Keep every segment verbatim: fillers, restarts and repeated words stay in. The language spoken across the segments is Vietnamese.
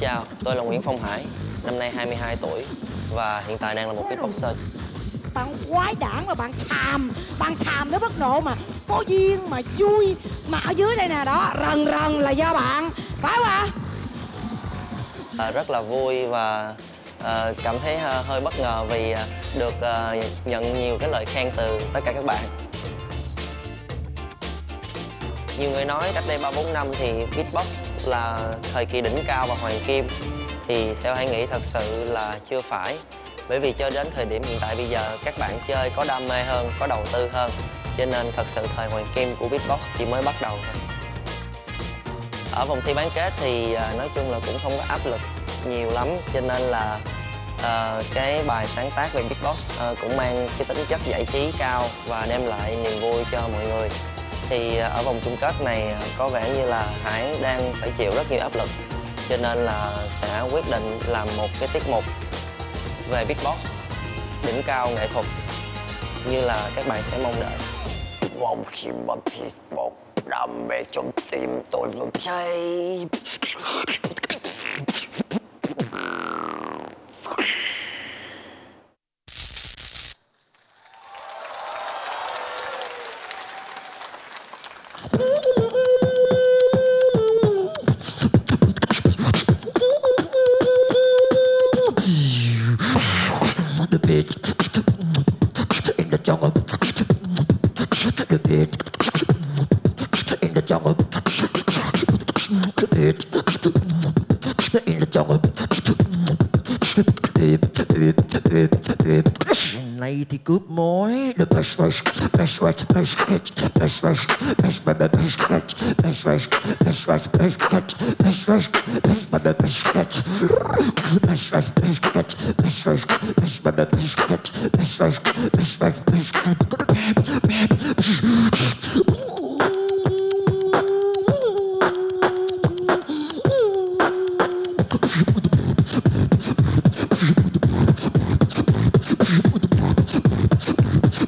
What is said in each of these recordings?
Xin chào, tôi là Nguyễn Phong Hải, năm nay hai mươi hai tuổi và hiện tại đang là một kickboxer. Bạn quái đản mà bạn xàm, bạn xàm nó bất nộ mà có duyên mà vui mà ở dưới đây nè đó, rần rần là do bạn, phải không ạ? À, rất là vui và à, cảm thấy hơi bất ngờ vì được à, nhận nhiều cái lời khen từ tất cả các bạn. Nhiều người nói cách đây ba bốn năm thì beatbox là thời kỳ đỉnh cao và hoàng kim. Thì theo Hải nghĩ thật sự là chưa phải. Bởi vì cho đến thời điểm hiện tại bây giờ các bạn chơi có đam mê hơn, có đầu tư hơn. Cho nên thật sự thời hoàng kim của beatbox chỉ mới bắt đầu thôi. Ở vòng thi bán kết thì nói chung là cũng không có áp lực nhiều lắm. Cho nên là uh, cái bài sáng tác về beatbox uh, cũng mang cái tính chất giải trí cao và đem lại niềm vui cho mọi người. Thì ở vòng chung kết này có vẻ như là Hải đang phải chịu rất nhiều áp lực, cho nên là sẽ quyết định làm một cái tiết mục về beatbox đỉnh cao nghệ thuật như là các bạn sẽ mong đợi. Một khi mà beatbox đam mê trong tim tôi vẫn cháy. Này thì cướp mối.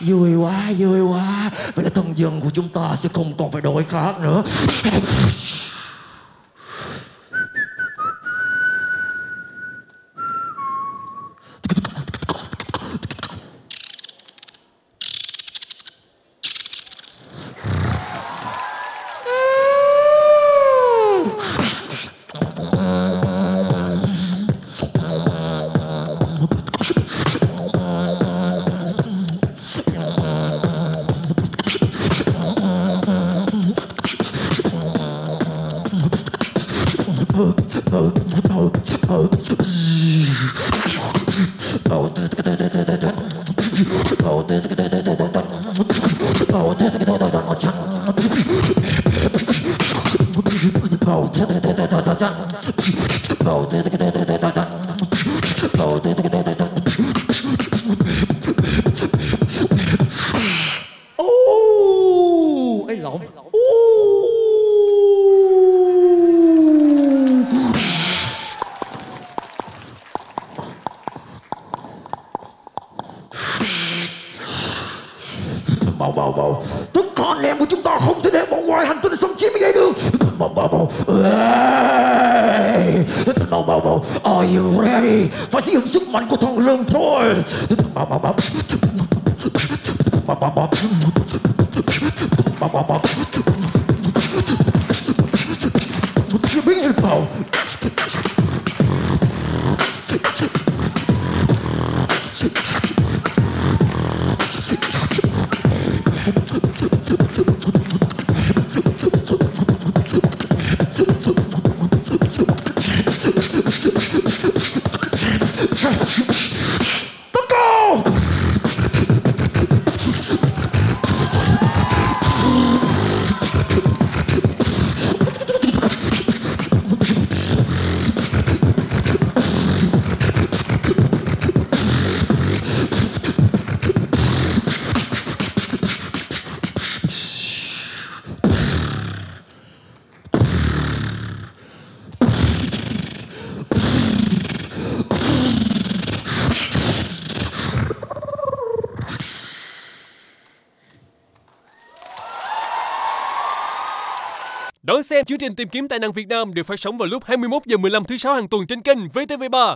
Vui quá, vui quá. Vậy là thân dân của chúng ta sẽ không còn phải đổi khác nữa. Phải sử dụng sức mạnh của thằng lương thôi. Đón xem chương trình Tìm Kiếm Tài Năng Việt Nam được phát sóng vào lúc hai mươi mốt giờ mười lăm thứ sáu hàng tuần trên kênh vê tê vê ba.